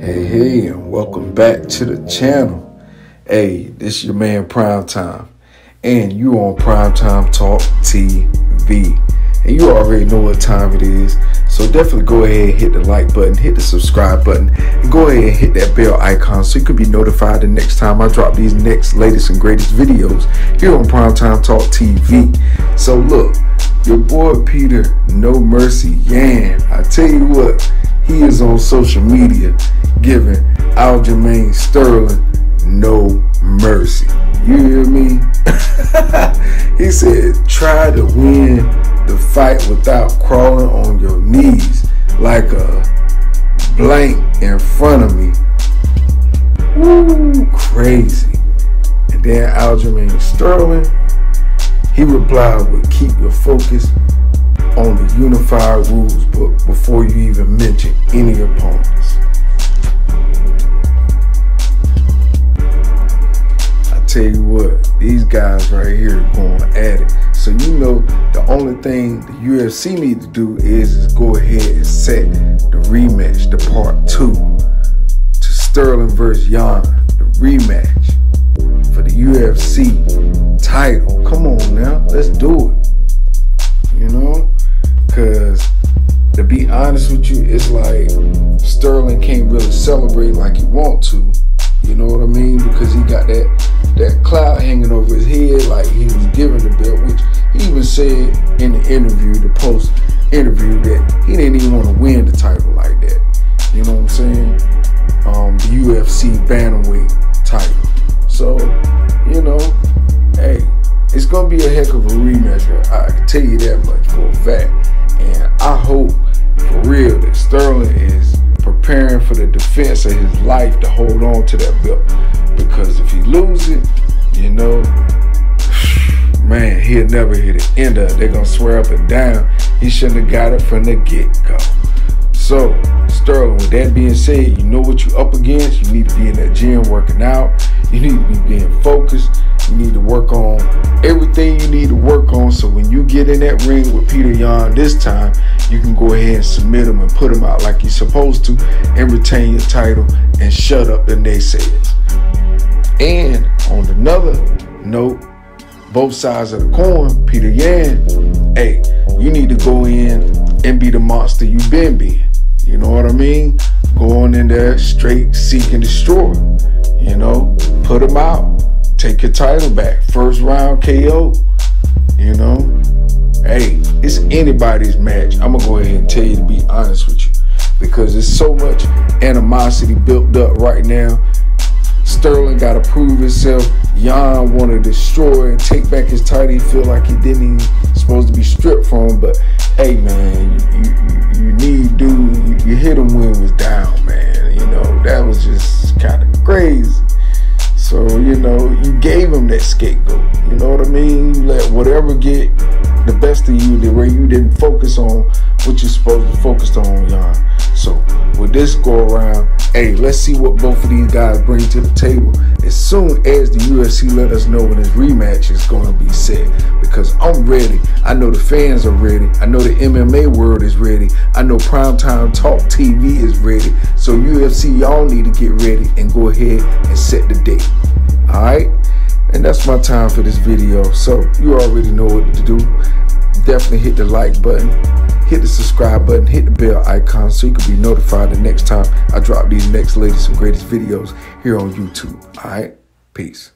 Hey, and welcome back to the channel. Hey, this is your man Primetime, and you on Primetime Talk TV. And you already know what time it is, so definitely go ahead and hit the like button, hit the subscribe button, and go ahead and hit that bell icon so you can be notified the next time I drop these next latest and greatest videos here on Primetime Talk TV. So look, your boy Peter No Mercy Yan, I tell you what, he is on social media giving Aljamain Sterling no mercy. You hear me? He said, try to win the fight without crawling on your knees like a blank in front of me. Woo, crazy. And then Aljamain Sterling, he replied with, keep your focus on the Unified Rules book before you even mention any opponents. I tell you what, these guys right here are going at it. So you know the only thing the UFC need to do is go ahead and set the rematch, the part 2 to Sterling versus Yan, the rematch for the UFC title. Come on now, let's do it. You know, because to be honest with you, it's like Sterling can't really celebrate like he want to, you know what I mean, because he got that cloud hanging over his head like he was given the belt, which he even said in the interview, the post interview, that he didn't even want to win the title like that, you know what I'm saying, the UFC bantamweight title. So, you know, hey, it's gonna be a heck of a rematch, I can tell you that much for a fact. And I hope for real that Sterling is preparing for the defense of his life to hold on to that belt, because if he loses it, you know, man, he'll never hit the end of it. They're gonna swear up and down he shouldn't have got it from the get-go. So Sterling, with that being said, you know what you're up against. You need to be in that gym working out. You need to be being focused. You need to work on everything you need to work on, so when you get in that ring with Peter Yan this time, you can go ahead and submit him and put him out like you're supposed to and retain your title and shut up the naysayers. And on another note, both sides of the coin, Peter Yan, hey, you need to go in and be the monster you've been being. You know what I mean? Going in there straight, seek and destroy. You know, put him out. Take your title back. First round KO. You know? Hey, it's anybody's match. I'm going to go ahead and tell you, to be honest with you, because there's so much animosity built up right now. Sterling got to prove himself. Yan want to destroy and take back his title. He feel like he didn't even supposed to be stripped from him. But, hey, man, you need, dude, you hit him when he was down, man. You know, that was just kind of crazy. So, you know, you gave him that scapegoat, you know what I mean? You let whatever get the best of you, the way you didn't focus on what you're supposed to focus on, Yan. So, with this go around, hey, let's see what both of these guys bring to the table as soon as the UFC let us know when this rematch is going to be set, because I'm ready. I know the fans are ready. I know the MMA world is ready. I know Primetime Talk TV is ready. So, UFC, y'all need to get ready and go ahead and set the date. Alright, and that's my time for this video. So you already know what to do. Definitely hit the like button, hit the subscribe button, hit the bell icon so you can be notified the next time I drop these next latest and greatest videos here on YouTube. Alright, peace.